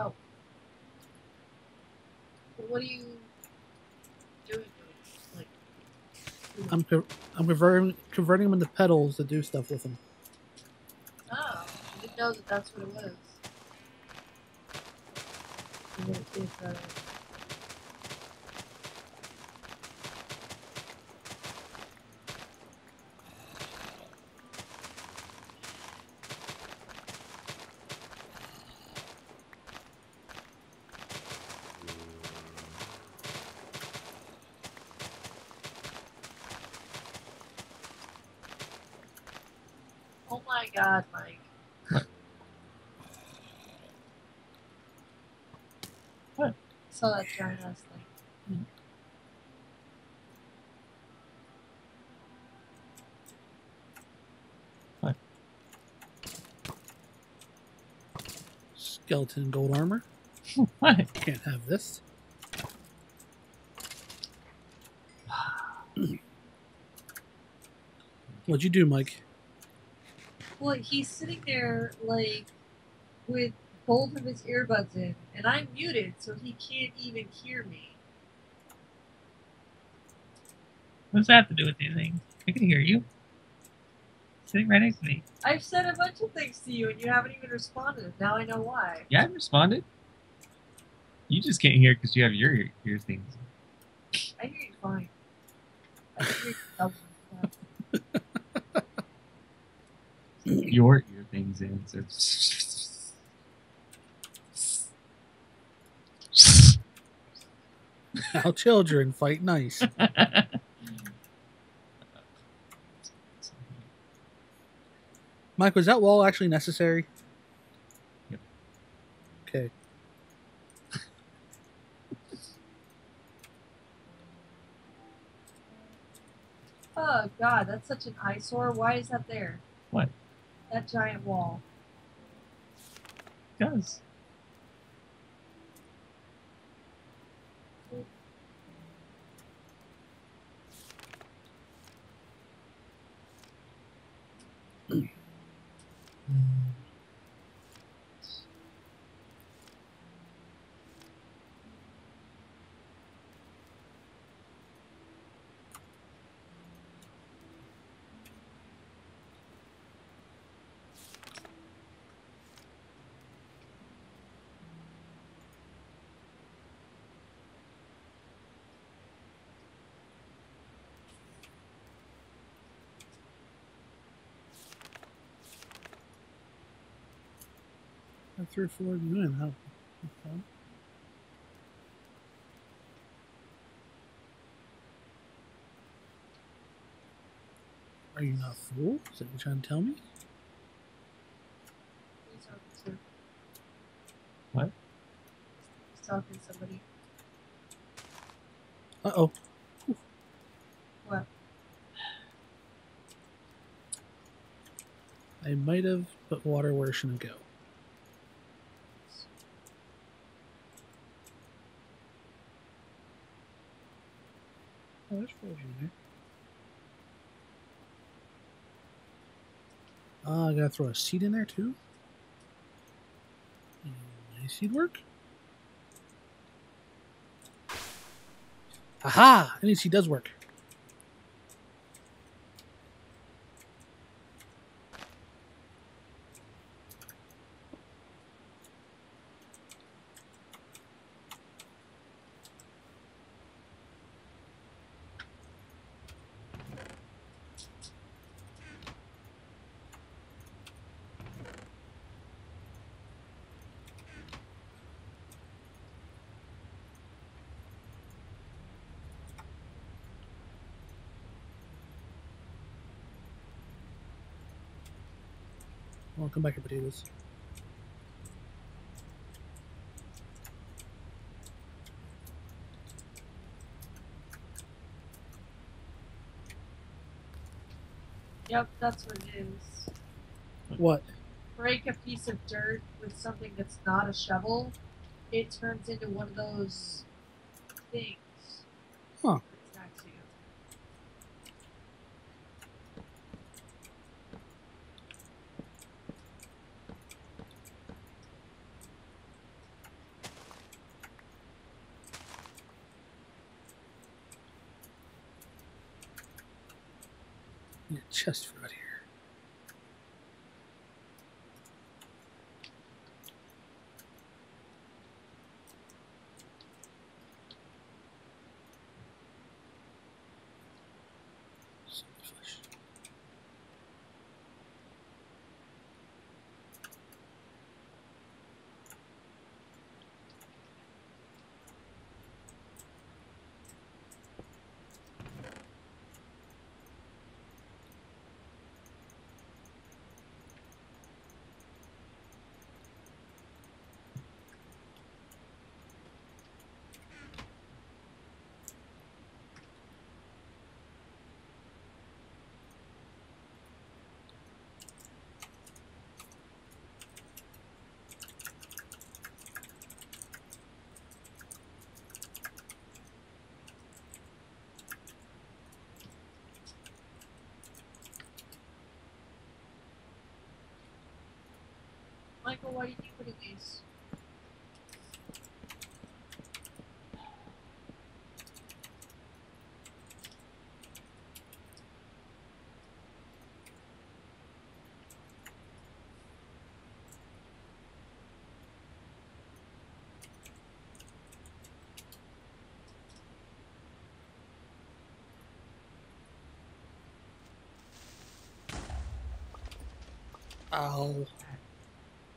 Oh. What are you doing? Like, I'm converting them into petals to do stuff with them. Oh, I didn't know that that's what it was. I'm gonna see if that is. God, Mike. What? What? Saw that giant ass thing. What? Skeleton gold armor. What? Can't have this. What'd you do, Mike? Well, he's sitting there, like, with both of his earbuds in, and I'm muted, so he can't even hear me. What does that have to do with anything? I can hear you. Sitting right next to me. I've said a bunch of things to you, and you haven't even responded. Now I know why. Yeah, I've responded. You just can't hear because you have your things. I hear you fine. I hear you fine. Your things in. So. How children fight nice. Mike, was that wall actually necessary? Yep. Okay. Oh God, that's such an eyesore. Why is that there? What? That giant wall. It does. Three or 4 million, huh? Okay. Are you not a fool? Is that what you're trying to tell me? He's talking to... What? He's talking to somebody. Uh-oh. What? I might have put water where it shouldn't go. I gotta throw a seed in there too. Any seed work? Aha! Any seed does work. I'll come back to potatoes. Yep, that's what it is. What? Break a piece of dirt with something that's not a shovel. It turns into one of those things. Huh. your chest right here. Michael, why do you think what it is? Ow.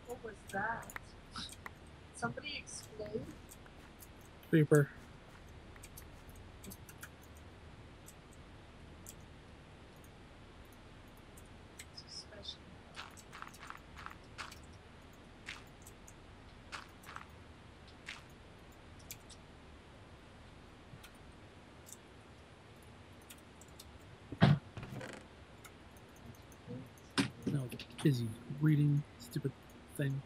What was that? Somebody explode? Creeper. Suspicious. No, busy reading stupid thing.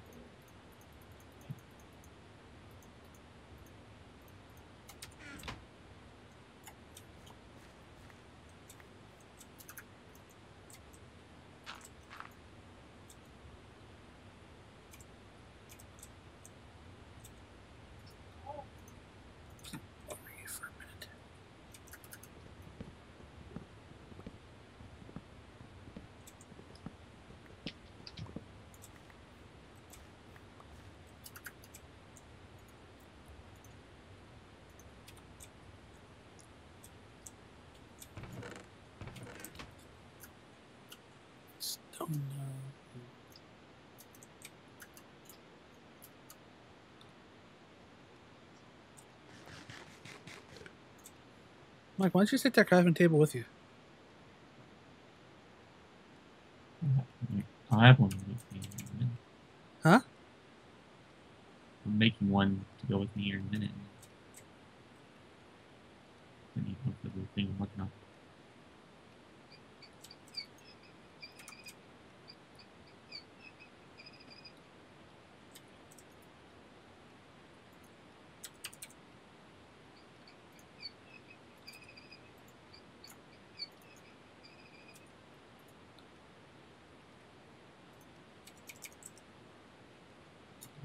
Oh no. Mike, why don't you take that crafting table with you? I have one with me here in a minute. Huh? I'm making one to go with me here in a minute. I need one for the thing I'm looking up.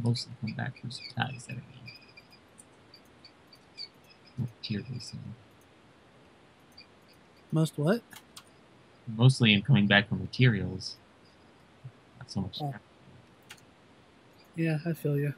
Mostly come back for supplies that are tier based. Most what? Mostly I'm coming back for materials. Not so much. Oh. Yeah, I feel you.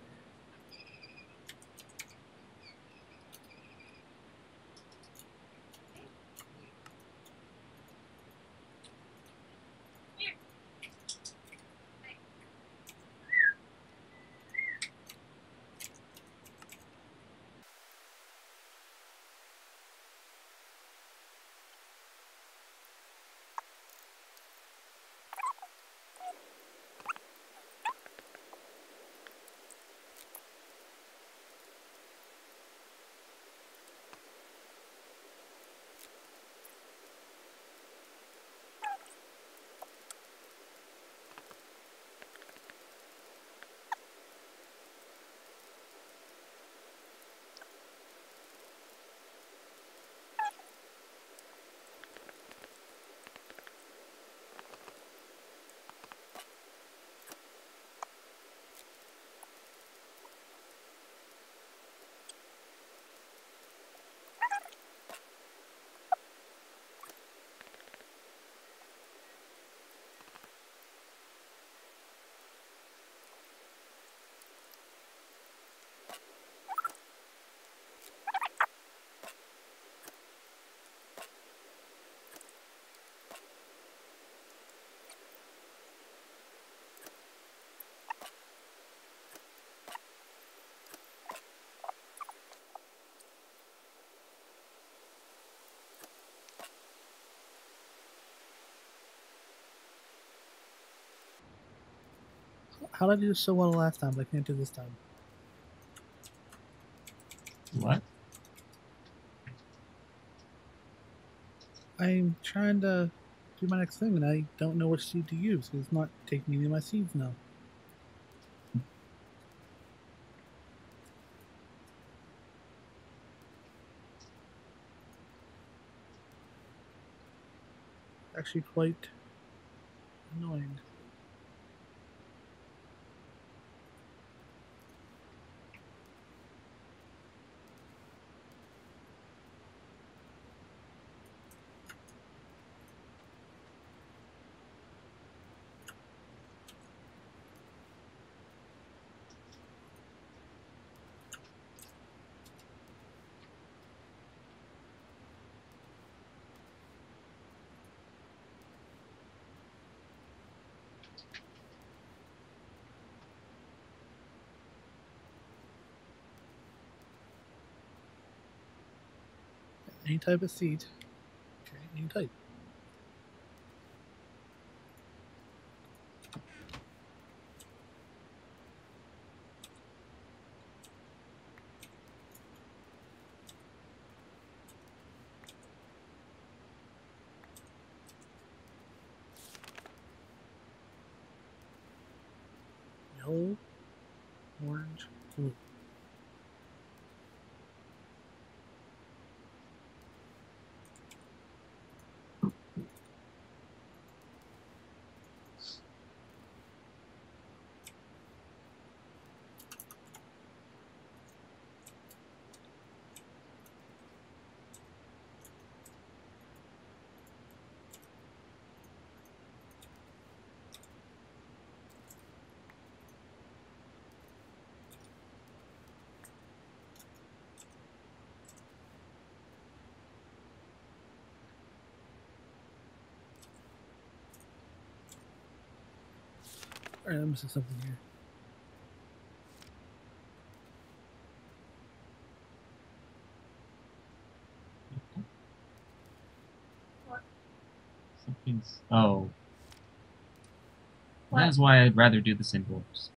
How did I do so well last time, but I can't do this time? What? I'm trying to do my next thing, and I don't know which seed to use, because it's not taking any of my seeds now. Actually quite annoying. Any type of seed. Okay, any type. Yellow, orange, blue. Alright, I'm missing something here. What? Something's... oh. What? That's why I'd rather do the symbols.